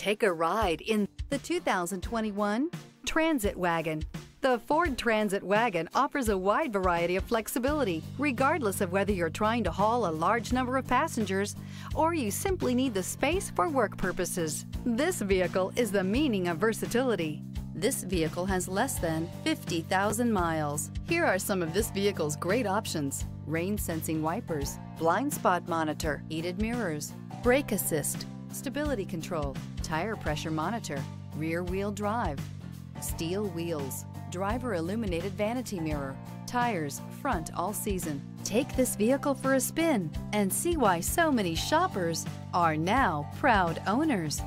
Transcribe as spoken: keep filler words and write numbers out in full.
Take a ride in the two thousand twenty-one Transit Wagon. The Ford Transit Wagon offers a wide variety of flexibility, regardless of whether you're trying to haul a large number of passengers or you simply need the space for work purposes. This vehicle is the meaning of versatility. This vehicle has less than fifty thousand miles. Here are some of this vehicle's great options: rain-sensing wipers, blind spot monitor, heated mirrors, brake assist, stability control, tire pressure monitor, rear-wheel drive, steel wheels, driver illuminated vanity mirror, tires front all season. Take this vehicle for a spin and see why so many shoppers are now proud owners.